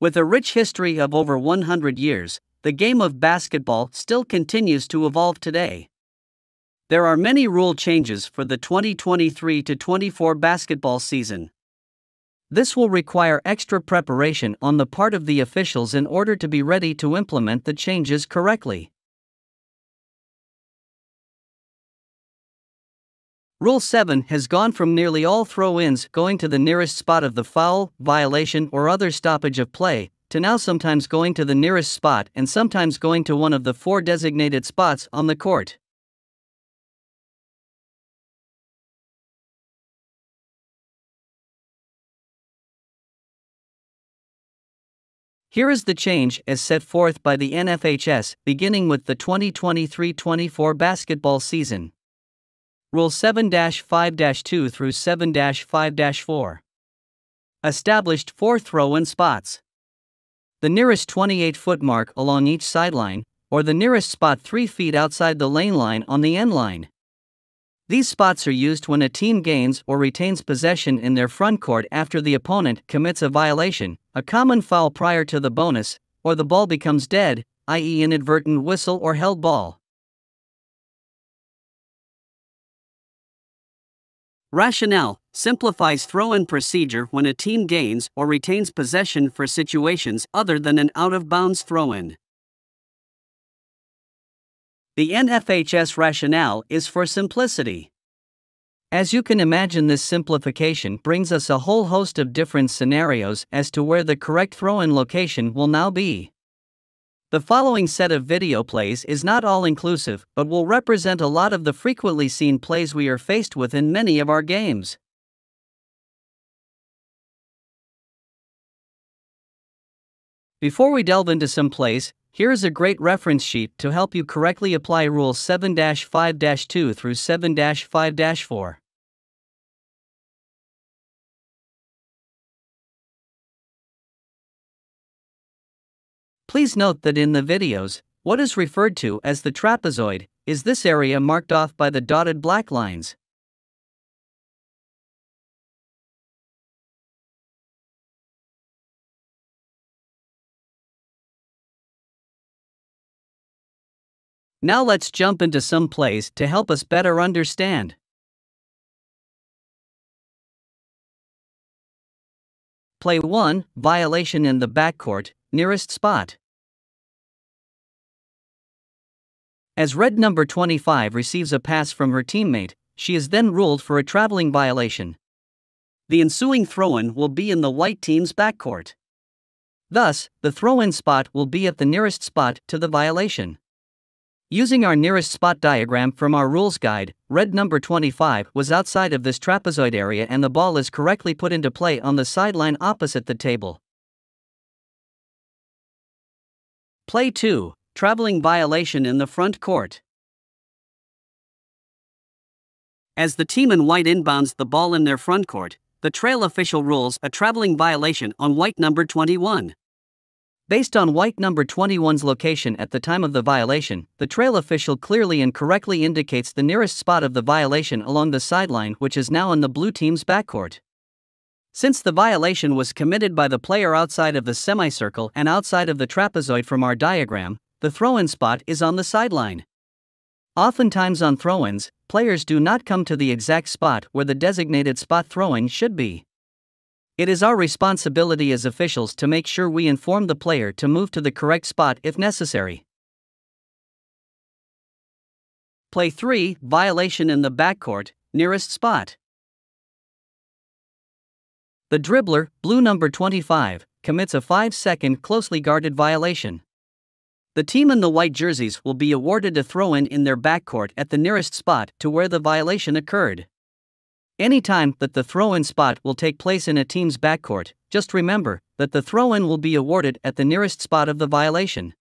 With a rich history of over 100 years, the game of basketball still continues to evolve today. There are many rule changes for the 2023-24 basketball season. This will require extra preparation on the part of the officials in order to be ready to implement the changes correctly. Rule 7 has gone from nearly all throw-ins going to the nearest spot of the foul, violation or other stoppage of play, to now sometimes going to the nearest spot and sometimes going to one of the 4 designated spots on the court. Here is the change as set forth by the NFHS beginning with the 2023-24 basketball season. Rule 7-5-2 through 7-5-4 established 4 throw-in spots. The nearest 28-foot mark along each sideline, or the nearest spot 3 feet outside the lane line on the end line. These spots are used when a team gains or retains possession in their front court after the opponent commits a violation, a common foul prior to the bonus, or the ball becomes dead, i.e. inadvertent whistle or held ball. Rationale simplifies throw-in procedure when a team gains or retains possession for situations other than an out-of-bounds throw-in. The NFHS rationale is for simplicity. As you can imagine, this simplification brings us a whole host of different scenarios as to where the correct throw-in location will now be. The following set of video plays is not all-inclusive but will represent a lot of the frequently seen plays we are faced with in many of our games. Before we delve into some plays, here is a great reference sheet to help you correctly apply Rule 7-5-2 through 7-5-4. Please note that in the videos, what is referred to as the trapezoid is this area marked off by the dotted black lines. Now let's jump into some plays to help us better understand. Play 1, violation in the backcourt, nearest spot. As red number 25 receives a pass from her teammate, she is then ruled for a traveling violation. The ensuing throw-in will be in the white team's backcourt. Thus, the throw-in spot will be at the nearest spot to the violation. Using our nearest spot diagram from our rules guide, red number 25 was outside of this trapezoid area and the ball is correctly put into play on the sideline opposite the table. Play 2, traveling violation in the front court. As the team in white inbounds the ball in their front court, the trail official rules a traveling violation on white number 21. Based on white number 21's location at the time of the violation, the trail official clearly and correctly indicates the nearest spot of the violation along the sideline, which is now in the blue team's backcourt. Since the violation was committed by the player outside of the semicircle and outside of the trapezoid from our diagram, the throw-in spot is on the sideline. Oftentimes on throw-ins, players do not come to the exact spot where the designated spot throw-in should be. It is our responsibility as officials to make sure we inform the player to move to the correct spot if necessary. Play 3, violation in the backcourt, nearest spot. The dribbler, blue number 25, commits a 5-second closely guarded violation. The team in the white jerseys will be awarded a throw-in in their backcourt at the nearest spot to where the violation occurred. Any time that the throw-in spot will take place in a team's backcourt, just remember that the throw-in will be awarded at the nearest spot of the violation.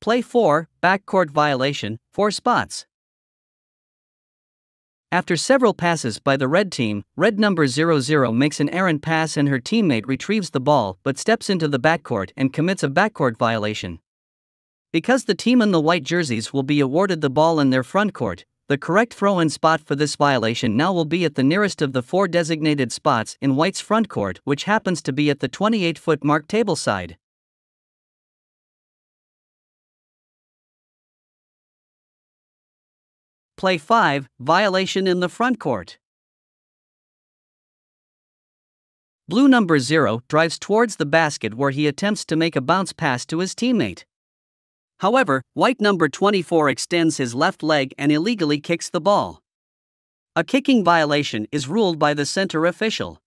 Play 4, backcourt violation, 4 spots. After several passes by the red team, red number 00 makes an errant pass and her teammate retrieves the ball but steps into the backcourt and commits a backcourt violation. Because the team in the white jerseys will be awarded the ball in their front court, The correct throw-in spot for this violation now will be at the nearest of the four designated spots in White's front court, which happens to be at the 28-foot mark table side. Play 5, violation in the front court. Blue number 0 drives towards the basket where he attempts to make a bounce pass to his teammate. However, white number 24 extends his left leg and illegally kicks the ball. A kicking violation is ruled by the center official.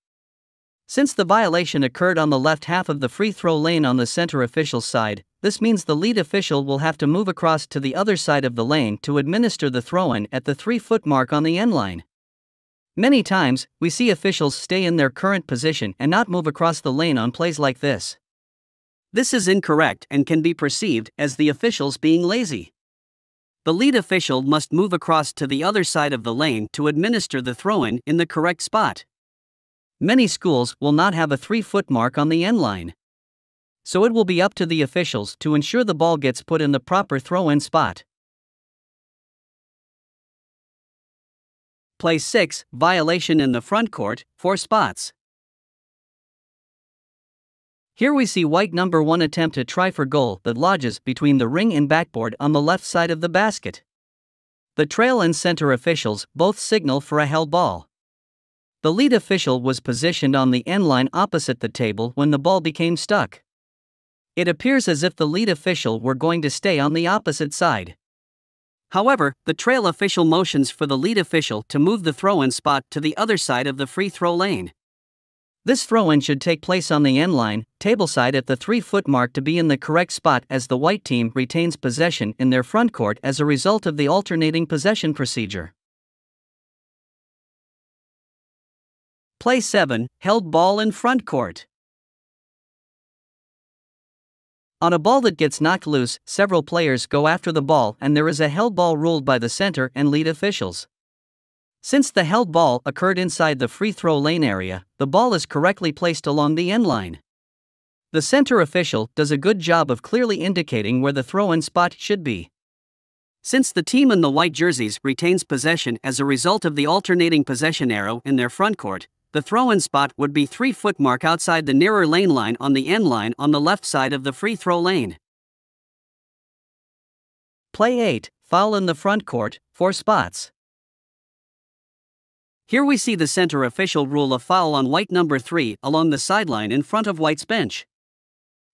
Since the violation occurred on the left half of the free throw lane on the center official's side, this means the lead official will have to move across to the other side of the lane to administer the throw-in at the 3-foot mark on the end line. Many times, we see officials stay in their current position and not move across the lane on plays like this. This is incorrect and can be perceived as the officials being lazy. The lead official must move across to the other side of the lane to administer the throw-in in the correct spot. Many schools will not have a 3-foot mark on the end line, so it will be up to the officials to ensure the ball gets put in the proper throw-in spot. Play 6, violation in the front court, 4 spots. Here we see white number 1 attempt a try for goal that lodges between the ring and backboard on the left side of the basket. The trail and center officials both signal for a held ball. The lead official was positioned on the end line opposite the table when the ball became stuck. It appears as if the lead official were going to stay on the opposite side. However, the trail official motions for the lead official to move the throw-in spot to the other side of the free throw lane. This throw-in should take place on the end line, table side at the 3-foot mark to be in the correct spot as the white team retains possession in their front court as a result of the alternating possession procedure. Play 7, held ball in front court. On a ball that gets knocked loose, several players go after the ball and there is a held ball ruled by the center and lead officials. Since the held ball occurred inside the free throw lane area, the ball is correctly placed along the end line. The center official does a good job of clearly indicating where the throw-in spot should be. Since the team in the white jerseys retains possession as a result of the alternating possession arrow in their front court, the throw-in spot would be 3-foot mark outside the nearer lane line on the end line on the left side of the free throw lane. Play 8, foul in the front court, 4 spots. Here we see the center official rule a foul on white number 3 along the sideline in front of white's bench.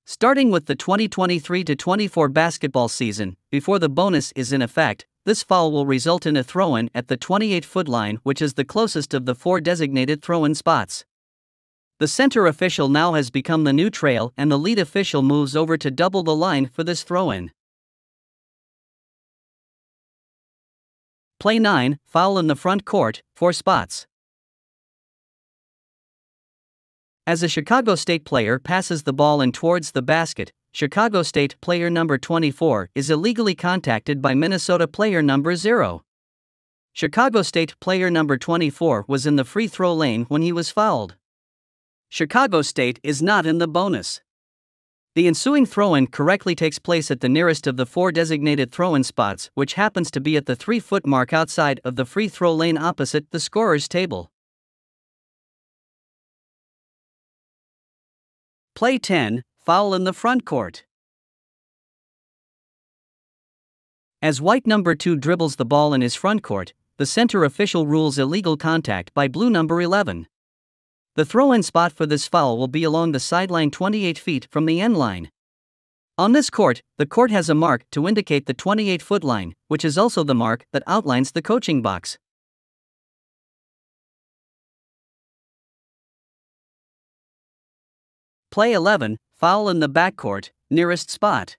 Starting with the 2023-24 basketball season, before the bonus is in effect, this foul will result in a throw-in at the 28-foot line, which is the closest of the 4 designated throw-in spots. The center official now has become the new trail and the lead official moves over to double the line for this throw-in. Play 9, foul in the front court, 4 spots. As a Chicago State player passes the ball in towards the basket, Chicago State player number 24 is illegally contacted by Minnesota player number 0. Chicago State player number 24 was in the free throw lane when he was fouled. Chicago State is not in the bonus. The ensuing throw-in correctly takes place at the nearest of the 4 designated throw-in spots, which happens to be at the 3-foot mark outside of the free throw lane opposite the scorer's table. Play 10, foul in the front court. As white number 2 dribbles the ball in his front court, the center official rules illegal contact by blue number 11. The throw-in spot for this foul will be along the sideline 28 feet from the end line. On this court, the court has a mark to indicate the 28-foot line, which is also the mark that outlines the coaching box. Play 11, foul in the backcourt, nearest spot.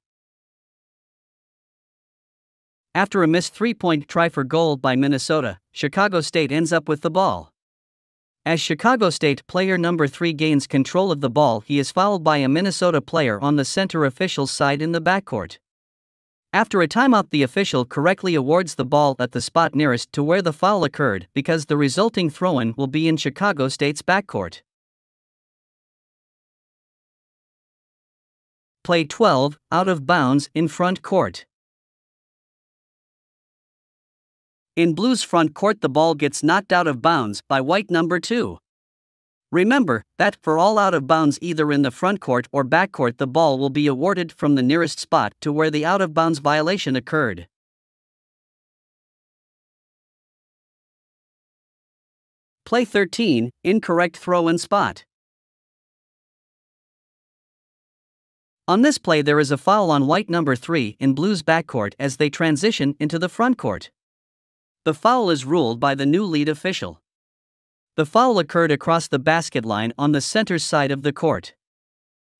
After a missed 3-point try for goal by Minnesota, Chicago State ends up with the ball. As Chicago State player number 3 gains control of the ball, he is fouled by a Minnesota player on the center official's side in the backcourt. After a timeout, the official correctly awards the ball at the spot nearest to where the foul occurred because the resulting throw-in will be in Chicago State's backcourt. Play 12, out of bounds in front court. In Blue's front court, the ball gets knocked out of bounds by white number 2. Remember that for all out of bounds either in the front court or back court, the ball will be awarded from the nearest spot to where the out of bounds violation occurred. Play 13, incorrect throw-in spot. On this play, there is a foul on white number 3 in Blue's backcourt as they transition into the front court. The foul is ruled by the new lead official. The foul occurred across the basket line on the center side of the court.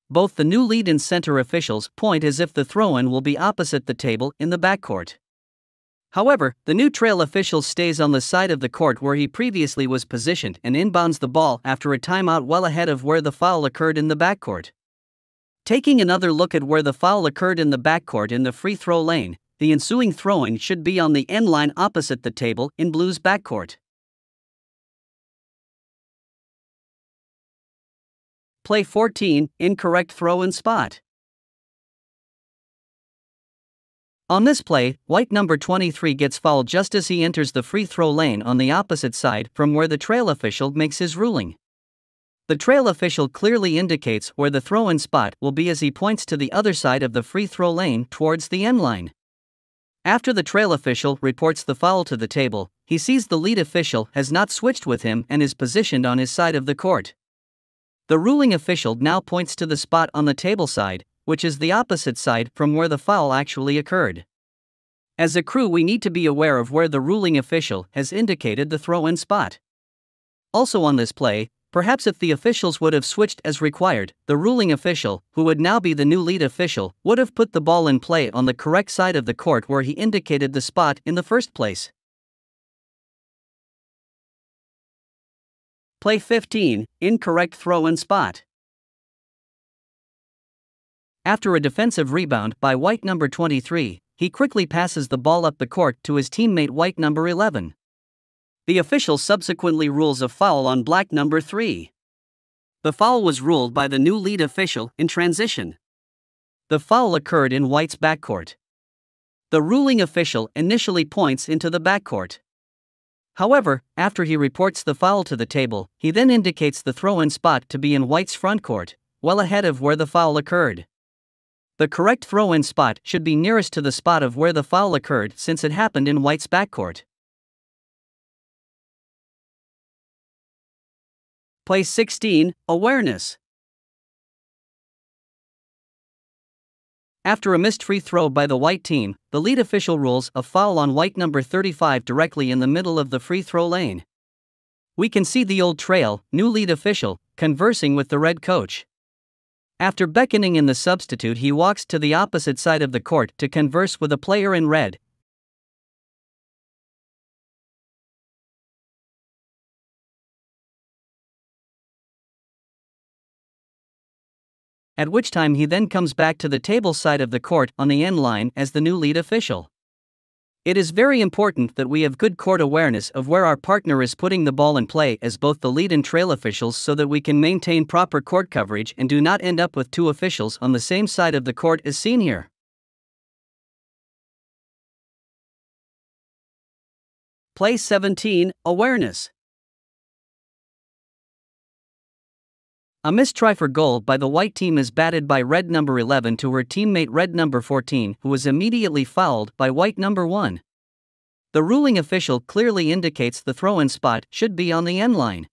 Both the new lead and center officials point as if the throw-in will be opposite the table in the backcourt. However, the new trail official stays on the side of the court where he previously was positioned and inbounds the ball after a timeout well ahead of where the foul occurred in the backcourt. Taking another look at where the foul occurred in the backcourt in the free throw lane, the ensuing throw-in should be on the end line opposite the table in Blue's backcourt. Play 14, incorrect throw-in spot. On this play, white number 23 gets fouled just as he enters the free throw lane on the opposite side from where the trail official makes his ruling. The trail official clearly indicates where the throw-in spot will be as he points to the other side of the free throw lane towards the end line. After the trail official reports the foul to the table, he sees the lead official has not switched with him and is positioned on his side of the court. The ruling official now points to the spot on the table side, which is the opposite side from where the foul actually occurred. As a crew, we need to be aware of where the ruling official has indicated the throw-in spot. Also on this play, perhaps if the officials would have switched as required, the ruling official, who would now be the new lead official, would have put the ball in play on the correct side of the court where he indicated the spot in the first place. Play 15, incorrect throw-in spot. After a defensive rebound by white number 23, he quickly passes the ball up the court to his teammate white number 11. The official subsequently rules a foul on black number 3. The foul was ruled by the new lead official in transition. The foul occurred in white's backcourt. The ruling official initially points into the backcourt. However, after he reports the foul to the table, he then indicates the throw-in spot to be in white's front court, well ahead of where the foul occurred. The correct throw-in spot should be nearest to the spot of where the foul occurred since it happened in white's backcourt. Play 16, awareness. After a missed free throw by the white team, the lead official rules a foul on white number 35 directly in the middle of the free throw lane. We can see the old trail, new lead official, conversing with the red coach. After beckoning in the substitute, he walks to the opposite side of the court to converse with a player in red. At which time he then comes back to the table side of the court on the end line as the new lead official. It is very important that we have good court awareness of where our partner is putting the ball in play as both the lead and trail officials so that we can maintain proper court coverage and do not end up with two officials on the same side of the court as seen here. Play 17, awareness. A missed try for goal by the white team is batted by red number 11 to her teammate red number 14, who was immediately fouled by white number 1. The ruling official clearly indicates the throw-in spot should be on the end line.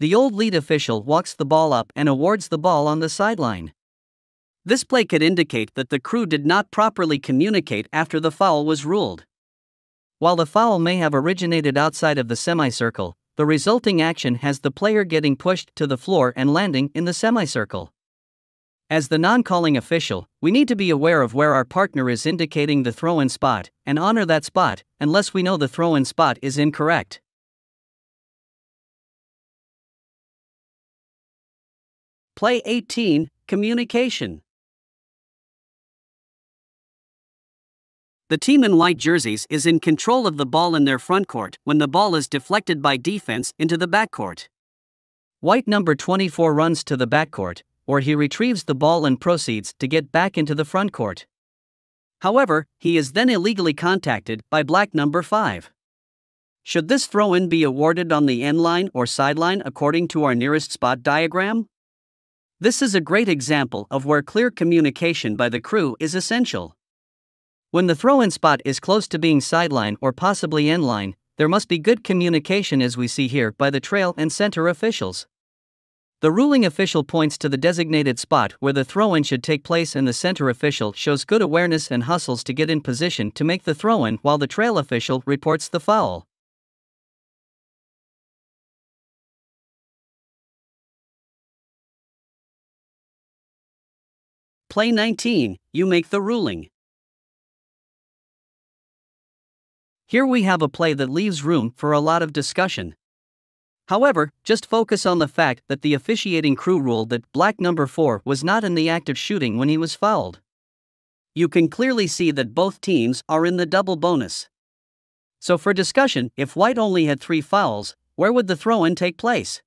The old lead official walks the ball up and awards the ball on the sideline. This play could indicate that the crew did not properly communicate after the foul was ruled. While the foul may have originated outside of the semicircle, the resulting action has the player getting pushed to the floor and landing in the semicircle. As the non-calling official, we need to be aware of where our partner is indicating the throw-in spot and honor that spot unless we know the throw-in spot is incorrect. Play 18, communication. The team in white jerseys is in control of the ball in their front court when the ball is deflected by defense into the backcourt. White number 24 runs to the backcourt, or he retrieves the ball and proceeds to get back into the front court. However, he is then illegally contacted by black number 5. Should this throw-in be awarded on the end line or sideline according to our nearest spot diagram? This is a great example of where clear communication by the crew is essential. When the throw-in spot is close to being sideline or possibly end line, there must be good communication, as we see here, by the trail and center officials. The ruling official points to the designated spot where the throw-in should take place, and the center official shows good awareness and hustles to get in position to make the throw-in while the trail official reports the foul. Play 19, you make the ruling. Here we have a play that leaves room for a lot of discussion. However, just focus on the fact that the officiating crew ruled that black number 4 was not in the act of shooting when he was fouled. You can clearly see that both teams are in the double bonus. So for discussion, if white only had 3 fouls, where would the throw-in take place?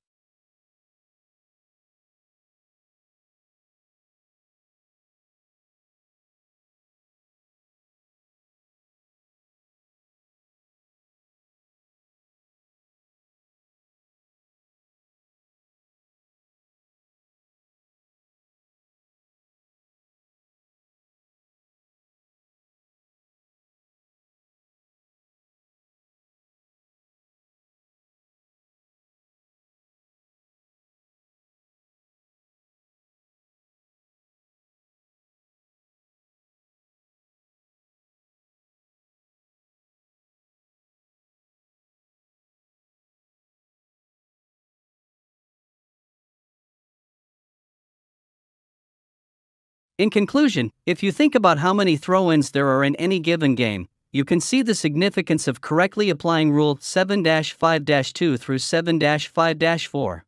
In conclusion, if you think about how many throw-ins there are in any given game, you can see the significance of correctly applying Rule 7-5-2 through 7-5-4.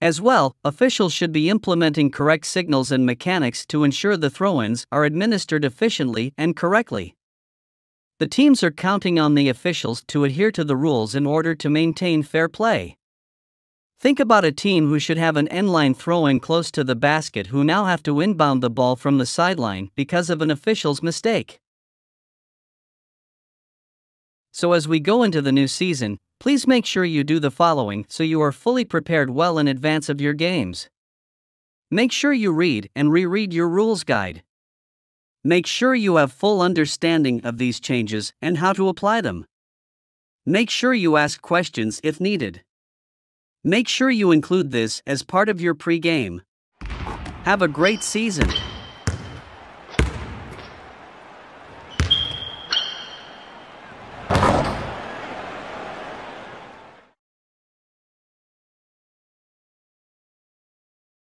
As well, officials should be implementing correct signals and mechanics to ensure the throw-ins are administered efficiently and correctly. The teams are counting on the officials to adhere to the rules in order to maintain fair play. Think about a team who should have an end-line throw-in close to the basket who now have to inbound the ball from the sideline because of an official's mistake. So as we go into the new season, please make sure you do the following so you are fully prepared well in advance of your games. Make sure you read and reread your rules guide. Make sure you have full understanding of these changes and how to apply them. Make sure you ask questions if needed. Make sure you include this as part of your pre-game. Have a great season!